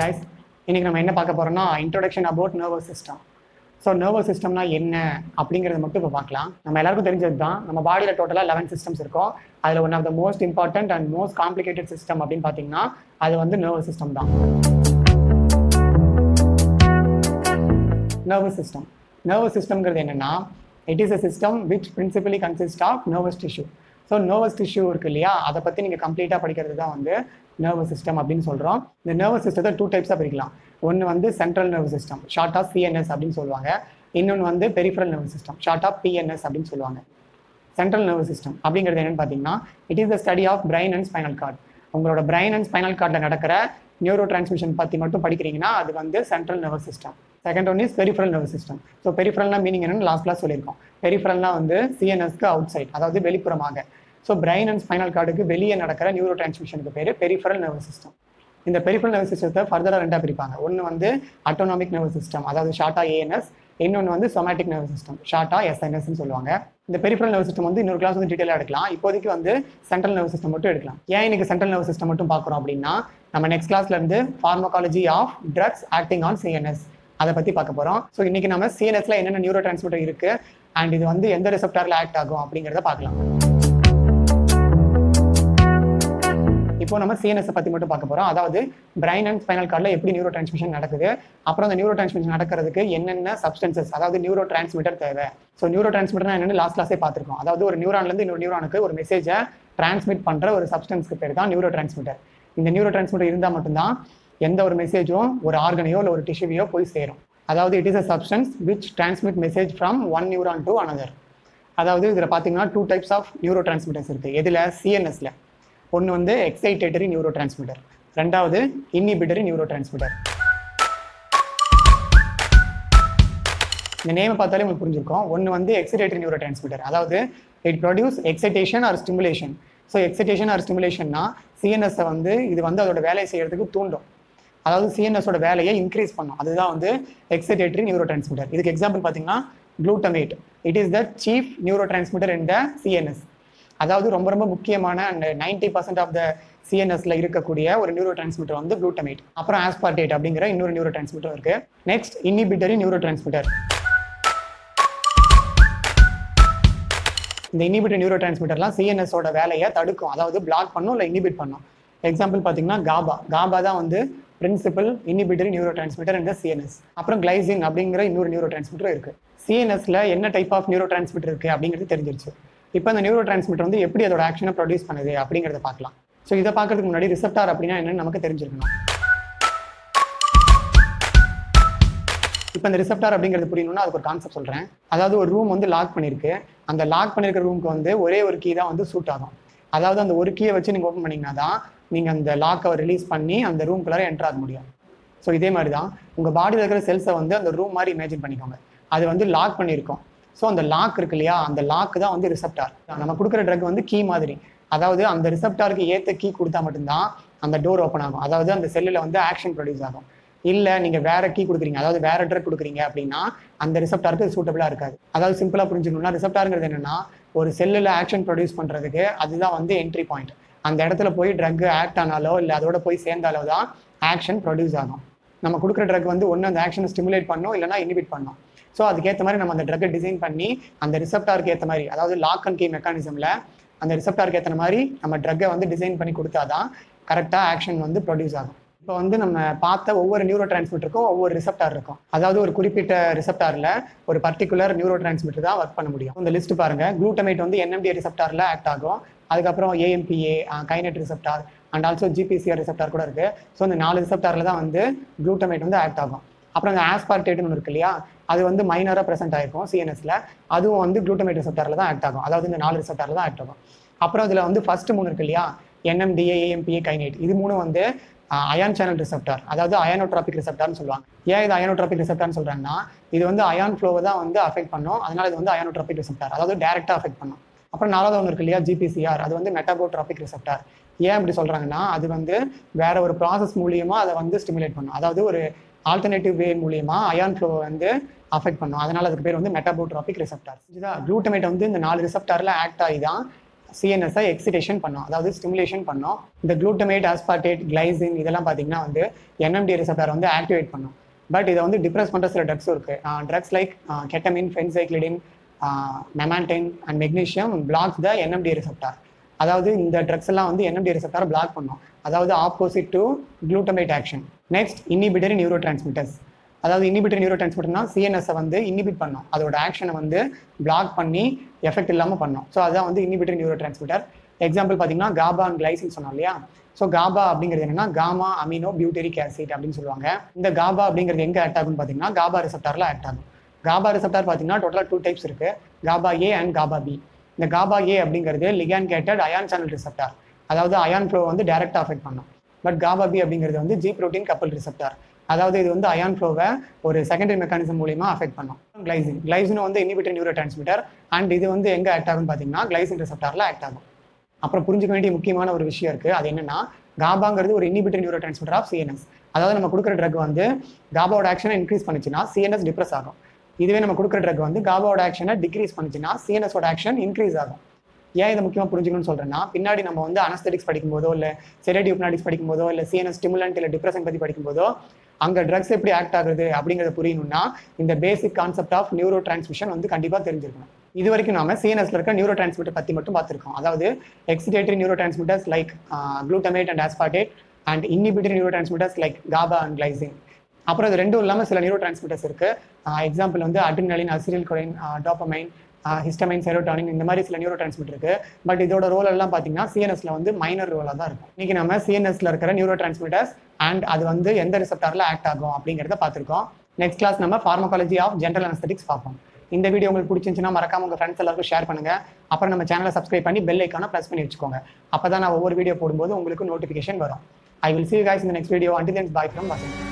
guys. இன்னைக்கு நம்ம என்ன பார்க்க போறோம்னா introduction about nervous system. So nervous சிஸ்டம்னா என்ன அப்படிங்கிறத மட்டும் இப்போ பார்க்கலாம். நம்ம எல்லாருக்கும் தெரிஞ்சது தான், நம்ம பாடியில் டோட்டலாக 11 சிஸ்டம்ஸ் இருக்கும். அதில் one of the most important and most complicated system அப்படின்னு பார்த்தீங்கன்னா அது வந்து நர்வஸ் சிஸ்டம் தான். நர்வஸ் சிஸ்டம், நர்வஸ் சிஸ்டம்ங்கிறது என்னென்னா, it is a system which principally consist of nervous tissue. So nervous tissue இருக்கு இல்லையா, அதை பற்றி நீங்கள் கம்ப்ளீட்டாக படிக்கிறது தான் வந்து நர்வஸ் சிஸ்டம் அப்படின்னு சொல்கிறோம். இந்த நர்வஸ் சிஸ்டத்தை 2 டைப்ஸாக பிரிக்கலாம். ஒன்று வந்து central nervous system, short of CNS அப்படின்னு சொல்லுவாங்க. இன்னொன்று வந்து peripheral nervous system, short of PNS அப்படின்னு சொல்லுவாங்க. சென்ட்ரல் நர்வஸ் சிஸ்டம் அப்படிங்கிறது என்னென்னு பார்த்தீங்கன்னா, it is the study of brain and spinal cord. உங்களோட பிரைன் அண்ட் ஸ்பைனல் கார்டில் நடக்கிற நியூரோ டிரான்ஸ்மிஷன் பற்றி மட்டும் படிக்கிறீங்கன்னா அது வந்து central nervous system. Second one is peripheral nervous system. So பெரிஃபரல்னா மீனிங் என்னென்னு லாஸ்ட் கிளாஸ் சொல்லியிருக்கோம். பெரிஃபரல்னா வந்து சிஎன்எஸ்க்கு அவுட் சைட், அதாவது வெளிப்புறமாக. ஸோ பிரைன் அண்ட் ஸ்பைனல் கார்டுக்கு வெளியே நடக்கிற நியூரோ டிரான்ஸ்மிஷனுக்கு பேர் பெரிஃபரல் நர்வஸ் சிஸ்டம். இந்த பெரிஃபரல் நர்வஸ் சிஸ்டத்தை ஃபர்தராக 2ஆக பிரிப்பாங்க. ஒன்று வந்து ஆட்டோனாமிக் நர்வஸ் சிஸ்டம், அதாவது ஷார்ட்டாக ஏஎன்எஸ். இன்னொன்று வந்து சொமேட்டிக் நர்வஸ் சிஸ்டம், ஷார்ட்டாக எஸ்என்எஸ்ன்னு சொல்லுவாங்க. இந்த பெரிஃபரல் நர்வஸ் சிஸ்டம் வந்து இன்னொரு கிளாஸ் வந்து டீட்டெயிலாக எடுக்கலாம். இப்போதைக்கு வந்து சென்ட்ரல் நர்வஸ் சிஸ்டம் மட்டும் எடுக்கலாம். ஏன் இன்னைக்கு சென்ட்ரல் நர்வஸ் சிஸ்டம் மட்டும் பார்க்குறோம் அப்படின்னா, நம்ம நெக்ஸ்ட் கிளாஸ்லேருந்து pharmacology of drugs acting on CNS அதை பற்றி பார்க்க போகிறோம். ஸோ இன்றைக்கி நம்ம சிஎன்எஸ்ல என்னென்ன நியூரோ டிரான்ஸ்மிட்டர் இருக்குது அண்ட் இது வந்து எந்த ரிசெப்டாரில் ஆக்ட் ஆகும் அப்படிங்கிறத பார்க்கலாம். இப்போ நம்ம சிஎன்எஸ் பற்றி மட்டும் பார்க்க போகிறோம். அதாவது பிரைன் அண்ட் ஸ்பைனல் கார்டில் எப்படி நியூரோ டிரான்ஸ்மிஷன் நடக்குது, அப்புறம் அந்த நியூரோ டிரான்ஸ்மிஷன் நடக்கிறதுக்கு என்னென்ன சப்ஸ்டன்சஸ், அதாவது நியூரோ டிரான்ஸ்மிட்டர் தேவை. ஸோ நியூரோ டிரான்ஸ்மிட்டர்னா என்னென்னு லாஸ்ட் கிளாஸே பார்த்துருக்கோம். அதாவது ஒரு நியூரான்லேருந்து இன்னொரு நியூரானுக்கு ஒரு மெசேஜை டிரான்ஸ்மிட் பண்ணுற ஒரு சப்ஸ்டன்ஸ்க்கு பேர் தான் நியூரோ டிரான்ஸ்மிட்டர். இந்த நியூரோ டிரான்ஸ்மிட்டர் இருந்தால் மட்டும்தான் எந்த ஒரு மெசேஜும் ஒரு ஆர்கனையோ இல்லை ஒரு டிஷ்யூவையோ போய் சேரும். அதாவது it is a substance which transmit message from one neuron to another. அதாவது இதில் பார்த்தீங்கன்னா 2 டைப்ஸ் ஆஃப் நியூரோ டிரான்ஸ்மிட்டர்ஸ் இருக்குது. இதில் சிஎன்எஸ்ல ஒன்று வந்து எக்ஸைட்டேட்டரி நியூரோ டிரான்ஸ்மிட்டர், ரெண்டாவது இன்னிபிட்டரி நியூரோ டிரான்ஸ்மிட்டர். இந்த நேமை பார்த்தாலே உங்களுக்கு புரிஞ்சிருக்கும். ஒன்று வந்து எக்ஸைட்டேட்டரி நியூரோ டிரான்ஸ்மிட்டர், அதாவது it produce excitation or stimulation. So excitation or ஸ்டிமுலேஷன்னா சிஎன்எஸ்ஸை வந்து இது வந்து அதோட வேலையை செய்கிறதுக்கு தூண்டும். அதாவது சிஎன்எஸோட வேலையை இன்க்ரீஸ் பண்ணும். அதுதான் வந்து எக்ஸைட்டேட்டரி நியூரோ டிரான்ஸ்மிட்டர். இதுக்கு எக்ஸாம்பிள் பார்த்தீங்கன்னா glutamate. It is the chief neuro transmitter in the CNS. அதாவது ரொம்ப ரொம்ப முக்கியமான அண்ட் 90% ஆஃப் த சிஎன்எஸ்ல இருக்கக்கூடிய ஒரு நியூரோ டிரான்ஸ்மிட்டர் வந்து glutamate. அப்புறம் aspartate அப்படிங்கிற இன்னொரு நியூரோ டிரான்ஸ்மிட்டர் இருக்கு. Next inhibitory neuro transmitter. இந்த inhibitory நியூரோ டிரான்ஸ்மிட்டர்லாம் சிஎன்எஸோட வேலையை தடுக்கும், அதாவது பிளாக் பண்ணும் இல்லை இன்ஹிபிட் பண்ணும். எக்ஸாம்பிள் பார்த்தீங்கன்னா காபா தான் வந்து பிரின்சிபல் inhibitory நியூரோ டிரான்ஸ்மிட்டர் இந்த சிஎன்எஸ். அப்புறம் glycine அப்படிங்கிற இன்னொரு நியூரோ டிரான்ஸ்மிட்டர் இருக்குது. சிஎன்எஸ்ல என்ன டைப் ஆஃப் நியூரோ டிரான்ஸ்மிட்டர் இருக்குது அப்படிங்கிறது தெரிஞ்சிருச்சு. இப்போ அந்த நியூரோ டிரான்ஸ்மிட்டர் வந்து எப்படி அதோட ஆக்ஷனை ப்ரொடியூஸ் பண்ணுது அப்படிங்கிறத பார்க்கலாம். ஸோ இதை பார்க்கறதுக்கு முன்னாடி ரிசெப்டார் அப்படின்னா என்னென்னு நமக்கு தெரிஞ்சிருக்கணும். இப்போ இந்த ரிசெப்டார் அப்படிங்கிறது புரியணும்னா அதுக்கு ஒரு கான்செப்ட் சொல்கிறேன். அதாவது ஒரு ரூம் வந்து லாக் பண்ணியிருக்கு. அந்த லாக் பண்ணியிருக்கிற ரூமுக்கு வந்து ஒரே ஒரு கீ தான் வந்து சூட் ஆகும். அதாவது அந்த ஒரு கீயை வச்சு நீங்கள் ஓப்பன் பண்ணிங்கன்னா தான் நீங்கள் அந்த லாக்கை ரிலீஸ் பண்ணி அந்த ரூம்குள்ளார என்டர் ஆக முடியும். ஸோ இதே மாதிரி தான் உங்கள் பாடியில் இருக்கிற செல்ஸை வந்து அந்த ரூம் மாதிரி இமேஜின் பண்ணிக்கோங்க. அது வந்து லாக் பண்ணியிருக்கோம். ஸோ அந்த லாக் இருக்கு இல்லையா, அந்த லாக்கு தான் வந்து ரிசெப்டார். நம்ம கொடுக்குற ட்ரக் வந்து கீ மாதிரி, அதாவது அந்த ரிசெப்டாருக்கு ஏற்ற கீ கொடுத்தா மட்டும்தான் அந்த டோர் ஓப்பன் ஆகும். அதாவது அந்த செல்லில் வந்து ஆக்ஷன் ப்ரொடியூஸ் ஆகும். இல்லை நீங்கள் வேறு கீ கொடுக்குறீங்க, அதாவது வேறு ட்ரக் கொடுக்குறீங்க அப்படின்னா அந்த ரிசெப்டாருக்கு சூட்டபிளாக இருக்காது. அதாவது சிம்பிளாக புரிஞ்சுக்கணும்னா ரிசெப்டாருங்கிறது என்னென்னா ஒரு செல்லில் ஆக்ஷன் ப்ரொடியூஸ் பண்ணுறதுக்கு அதுதான் வந்து என்ட்ரி பாயிண்ட். அந்த இடத்துல போய் ட்ரக் ஆக்ட் ஆனாலோ இல்லை அதோட போய் சேர்ந்தாலோ தான் ஆக்ஷன் ப்ரொடியூஸ் ஆகும். நம்ம கொடுக்குற ட்ரக் வந்து ஒன்று அந்த ஆக்ஷனை ஸ்டிமுலேட் பண்ணோம் இல்லைனா இன்ஹிபிட் பண்ணோம். ஸோ அதுக்கேற்ற மாதிரி நம்ம அந்த ட்ரக்கை டிசைன் பண்ணி அந்த ரிசெப்டாருக்கு ஏற்ற மாதிரி, அதாவது லாக் அண்ட் கீ மெக்கானிசமில் அந்த ரிசெப்டாருக்கு ஏற்ற மாதிரி நம்ம ட்ரக்கை வந்து டிசைன் பண்ணி கொடுத்தா தான் கரெக்டாக ஆக்ஷன் வந்து ப்ரொடியூஸ் ஆகும். இப்போ வந்து நம்ம பார்த்த ஒவ்வொரு நியூரோ டிரான்ஸ்மிட்டருக்கும் ஒவ்வொரு ரிசெப்டார் இருக்கும். அதாவது ஒரு குறிப்பிட்ட ரிசெப்டாரில் ஒரு பர்டிகுலர் நியூரோ டிரான்ஸ்மிட்டர் தான் ஒர்க் பண்ண முடியும். இந்த லிஸ்ட் பாருங்கள். glutamate வந்து NMDA ரிசெப்டாரில் ஆக்ட் ஆகும். அதுக்கப்புறம் AMPA, kinate receptor and also GPCR receptor கூட இருக்குது. ஸோ இந்த 4 ரிசெப்டாரில் தான் வந்து glutamate வந்து ஆக்ட் ஆகும். அப்புறம் அந்த aspartateன்னு இருக்கு இல்லையா, அது வந்து மைனராக ப்ரெசென்ட் ஆகிருக்கும் சிஎன்எஸ்ல. அதுவும் வந்து glutamate ரிசெப்டாரில் தான் ஆக்ட் ஆகும். அதாவது இந்த 4 ரிசெப்டாரில் தான் ஆக்ட் ஆகும். அப்புறம் இதில் வந்து ஃபர்ஸ்ட் 3 இருக்கு இல்லையா, NMDA, AMPA, kinate, இது 3 வந்து அயான் சேனல் ரிசெப்டார், அதாவது அயானோட்ராபிக் ரிசெப்டார்னு சொல்லுவாங்க. ஏன் இது அயானோட்ராபிக் ரிசெப்டார்னு சொல்கிறாங்கன்னா இது வந்து அயான் ஃப்ளோவை தான் வந்து அஃபெக்ட் பண்ணும். அதனால் இது வந்து அயானோட்ராபிக் ரிசெப்டார், அதாவது டேரெக்டாக அஃபெக்ட் பண்ணும். அப்புறம் 4வது ஒன்று இருக்கு இல்லையா, GPCR, அது வந்து மெட்டபோட்ராபிக் ரிசெப்டார். ஏன் அப்படி சொல்கிறாங்கன்னா அது வந்து வேற ஒரு ப்ராசஸ் மூலியமாக அதை வந்து ஸ்டிமுலேட் பண்ணும். அதாவது ஒரு ஆல்டர்னேட்டிவ் வே மூலியமா அயான் ஃப்ளோவை வந்து அஃபெக்ட் பண்ணும். அதனால அதுக்கு பேர் வந்து மெட்டபோட்ராபிக் ரிசெப்டார். இதுதான் glutamate வந்து இந்த 4 ரிசெப்டாரில் ஆக்ட் ஆகி தான் CNS excitation பண்ணோம், அதாவது ஸ்டிமுலேஷன் பண்ணோம். இந்த குளூட்டமேட், ஆஸ்பார்டேட், கிளைசின் இதெல்லாம் பார்த்தீங்கன்னா வந்து NMDA ரிசப்டாரை வந்து ஆக்டிவேட் பண்ணோம். பட் இதை வந்து டிப்ரெஸ் பண்ணுற சில ட்ரக்ஸும் இருக்குது. Drugs like ketamine, phencyclidine, memantine and magnesium blocks the NMDA receptor. அதாவது இந்த ட்ரக்ஸ் எல்லாம் வந்து NMDA ரிசப்டாரை பிளாக் பண்ணோம், அதாவது opposite to glutamate action. Next inhibitory neuro transmitters, அதாவது இன்ஹிபிட்டரி நியூரோ டிரான்ஸ்மிட்டர்னா CNS வந்து இன்ஹிபிட் பண்ணோம், அதோட ஆக்ஷனை வந்து பிளாக் பண்ணி எஃபெக்ட் இல்லாமல் பண்ணோம். ஸோ அதான் வந்து இன்ஹிபிட்டரி நியூரோ டிரான்ஸ்மிட்டர். எக்ஸாம்பிள் பார்த்தீங்கன்னா காபா அண்ட் கிளைசின் சொன்னோம் இல்லையா. ஸோ காபா அப்படிங்கிறது என்னன்னா காமா அமினோ பியூட்டரிக் ஆசிட் அப்படின்னு சொல்லுவாங்க. இந்த காபா அப்படிங்கிறது எங்கே ஆக்ட் ஆகுன்னு பார்த்தீங்கன்னா காபா ரிசப்டாரில் ஆக்ட் ஆகும். காபா ரிசப்டார் பார்த்தீங்கன்னா டோட்டலாக 2 டைப்ஸ் இருக்கு, GABA A and GABA B. இந்த காபா ஏ அப்படிங்கிறது ligand gated ion channel receptor, அதாவது அயான் ஃப்ளோ வந்து டைரெக்டாக அஃபெக்ட் பண்ணும். பட் காபா பி அப்படிங்கிறது வந்து ஜி ப்ரோட்டீன் கப்பல் ரிசப்டார், அதாவது இது வந்து அயான் ஃப்ளோவை ஒரு செகண்டரி மெக்கானிசம் மூலியமாக அஃபெக்ட் பண்ணும். கிளைசின், கிளைசினும் வந்து இன்ஹிபிட்டரி நியூரோ டிரான்ஸ்மிட்டர் அண்ட் இது வந்து எங்கே ஆக்ட் ஆகுன்னு பார்த்தீங்கன்னா கிளைசின் ரிசப்டாரில் ஆக்ட் ஆகும். அப்புறம் புரிஞ்சுக்க வேண்டிய முக்கியமான ஒரு விஷயம் இருக்குது, அது என்னன்னா காபாங்கிறது ஒரு inhibitory neurotransmitter of CNS. அதாவது நம்ம கொடுக்குற ட்ரக் வந்து காபாவோட ஆக்ஷனை இன்க்ரீஸ் பண்ணிச்சுன்னா CNS டிப்ரெஸ் ஆகும். இதுவே நம்ம கொடுக்குற ட்ரக் வந்து காபாவோட ஆக்ஷனை டிக்ரீஸ் பண்ணிச்சுன்னா CNSோட ஆக்ஷன் இன்க்ரீஸ் ஆகும். ஏன் இதை முக்கியமாக புரிஞ்சுக்கணும்னு சொல்கிறேன்னா, பின்னாடி நம்ம வந்து அனஸ்தெடிக்ஸ் படிக்கும்போதோ இல்லை செடேட்டிவ் ஹிப்னாடிக்ஸ் படிக்கும்போதோ இல்லை CNS ஸ்டிமுலன்ட் இல்லை டிப்ரெஷன் பற்றி படிக்கும்போதோ அங்கே ட்ரக்ஸ் எப்படி ஆக்ட் ஆகுது அப்படிங்கிறத புரியணும்னா இந்த basic concept of neurotransmission வந்து கண்டிப்பாக தெரிஞ்சிருக்கணும். இது வரைக்கும் நாம CNSல இருக்க நியூரோ டிரான்ஸ்மிட்டர் பற்றி மட்டும் பார்த்துருக்கோம், அதாவது excitatory neuro transmitters like glutamate and aspartate and inhibitory neuro transmitters like GABA and glycine. அப்புறம் இது ரெண்டும் இல்லாமல் சில நியூரோ டிரான்ஸ்மிட்டர்ஸ் இருக்குது, எக்ஸாம்பிள் வந்து adrenaline, acetylcholine, dopamine, histamine, serotonin இந்த மாதிரி சில நியூரோ டிரான்ஸ்மிட்டர் இருக்குது. பட் இதோட ரோல் எல்லாம் பார்த்தீங்கன்னா CNSல வந்து மைனர் ரோலாக தான் இருக்கும். இன்றைக்கி நம்ம CNSல இருக்கிற நியூரோ டிரான்ஸ்மிட்டர்ஸ் அண்ட் அது வந்து எந்த ரிசப்டாரில் ஆக்ட் ஆகும் அப்படிங்கிறத பார்த்துருக்கோம். நெக்ஸ்ட் கிளாஸ் நம்ம ஃபார்மகாலஜி ஆஃப் ஜென்ரல் அனஸ்தெடிக்ஸ் பார்ப்போம். இந்த வீடியோ உங்களுக்கு பிடிச்சிருந்துச்சுன்னா மறக்காம உங்கள் ஃப்ரெண்ட்ஸ் எல்லாருக்கும் ஷேர் பண்ணுங்கள். அப்புறம் நம்ம சேனலை சப்ஸ்கிரைப் பண்ணி பெல் ஐக்கானை ப்ரெஸ் பண்ணி வச்சுக்கோங்க. அப்போ தான் நான் ஒவ்வொரு வீடியோ போடும்போது உங்களுக்கு நோட்டிஃபிகேஷன் வரும். I will see you guys in the next video. Until then, bye from Vasan.